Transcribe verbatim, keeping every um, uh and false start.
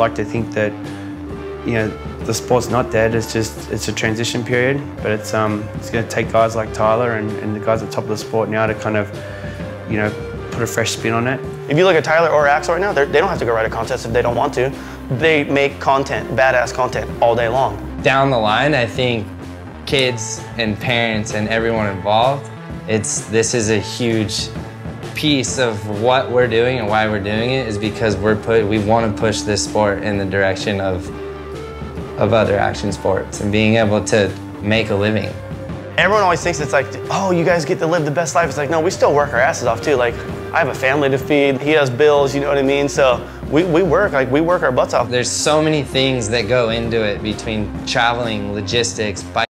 like to think that, you know, the sport's not dead. It's just, it's a transition period, but it's um it's going to take guys like Tyler and, and the guys at the top of the sport now to kind of, you know, put a fresh spin on it. If you look at Tyler or Axel right now, they don't have to go write a contest if they don't want to. They make content, badass content, all day long. Down the line, I think kids and parents and everyone involved, it's this is a huge piece of what we're doing and why we're doing it is because we're put we want to push this sport in the direction of of other action sports and being able to make a living. Everyone always thinks it's like, oh, you guys get to live the best life. It's like, no, we still work our asses off too. Like, I have a family to feed, he has bills, you know what I mean? So we, we work, like we work our butts off. There's so many things that go into it between traveling, logistics, bike.